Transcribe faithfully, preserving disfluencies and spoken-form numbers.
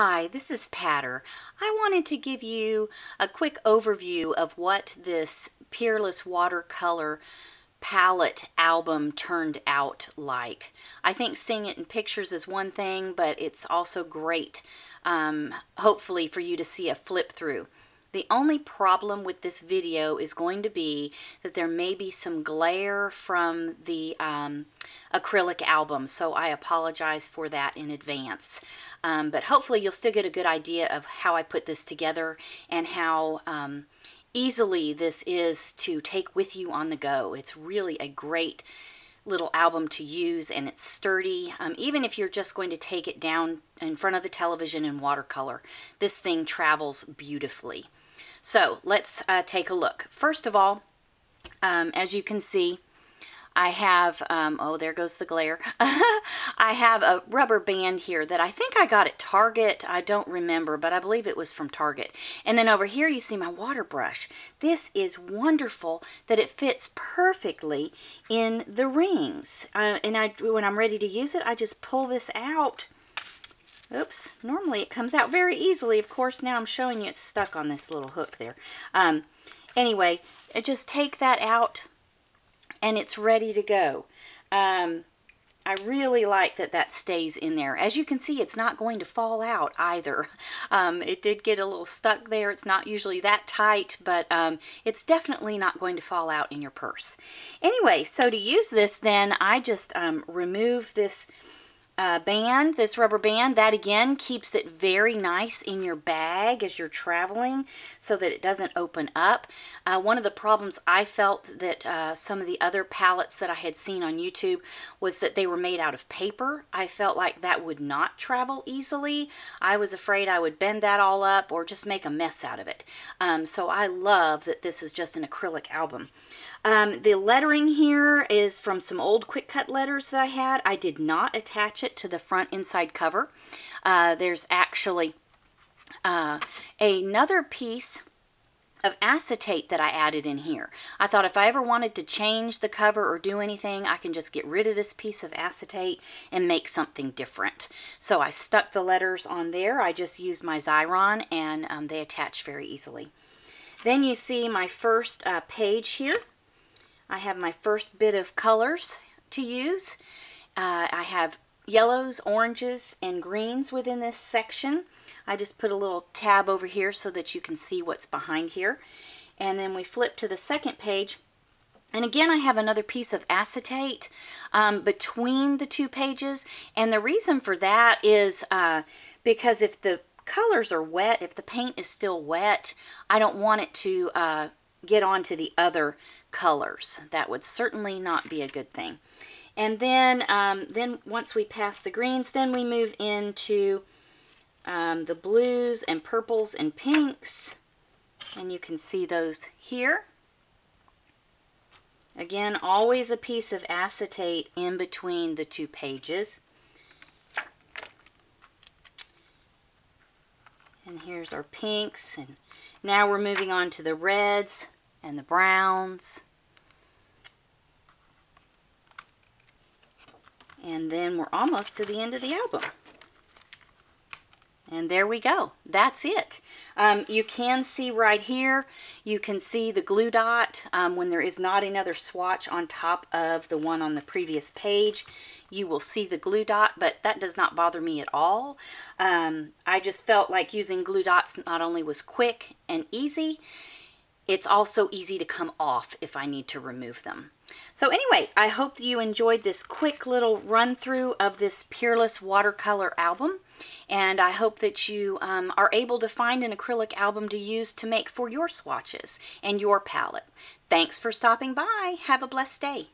Hi, this is Patter. I wanted to give you a quick overview of what this Peerless Watercolor Palette album turned out like. I think seeing it in pictures is one thing, but it's also great, um, hopefully, for you to see a flip through. The only problem with this video is going to be that there may be some glare from the um, acrylic album, so I apologize for that in advance. Um, but hopefully you'll still get a good idea of how I put this together and how um, easily this is to take with you on the go. It's really a great little album to use, and it's sturdy. Um, even if you're just going to take it down in front of the television in watercolor, this thing travels beautifully. So let's uh, take a look. First of all, um, as you can see, I have, um, oh, there goes the glare. I have a rubber band here that I think I got at Target. I don't remember, but I believe it was from Target. And then over here, you see my water brush. This is wonderful that it fits perfectly in the rings. Uh, and I, when I'm ready to use it, I just pull this out. Oops, normally it comes out very easily. Of course, now I'm showing you it's stuck on this little hook there. Um, anyway, just take that out and it's ready to go. Um, I really like that that stays in there. As you can see, it's not going to fall out either. Um, it did get a little stuck there. It's not usually that tight, but um, it's definitely not going to fall out in your purse. Anyway, so to use this then, I just um, remove this Uh, band, this rubber band. That again keeps it very nice in your bag as you're traveling so that it doesn't open up. Uh, one of the problems I felt that uh, some of the other palettes that I had seen on YouTube was that they were made out of paper. I felt like that would not travel easily. I was afraid I would bend that all up or just make a mess out of it. Um, so I love that this is just an acrylic album. Um, the lettering here is from some old quick cut letters that I had. I did not attach it to the front inside cover. Uh, there's actually uh, another piece of acetate that I added in here. I thought if I ever wanted to change the cover or do anything, I can just get rid of this piece of acetate and make something different. So I stuck the letters on there. I just used my Xyron and um, they attach very easily. Then you see my first uh, page here. I have my first bit of colors to use. Uh, I have yellows, oranges, and greens within this section. I just put a little tab over here so that you can see what's behind here. And then we flip to the second page. And again, I have another piece of acetate um, between the two pages. And the reason for that is uh, because if the colors are wet, if the paint is still wet, I don't want it to uh, get onto the other colors. That would certainly not be a good thing. And then um, then once we pass the greens, then we move into um, the blues and purples and pinks, and you can see those here. Again, always a piece of acetate in between the two pages. And here's our pinks, and now we're moving on to the reds and the browns. And then we're almost to the end of the album. And there we go. That's it. Um, you can see right here, you can see the glue dot um, when there is not another swatch on top of the one on the previous page. You will see the glue dot, but that does not bother me at all. Um, I just felt like using glue dots not only was quick and easy, it's also easy to come off if I need to remove them. So anyway, I hope that you enjoyed this quick little run through of this Peerless Watercolor album. And I hope that you um, are able to find an acrylic album to use to make for your swatches and your palette. Thanks for stopping by. Have a blessed day.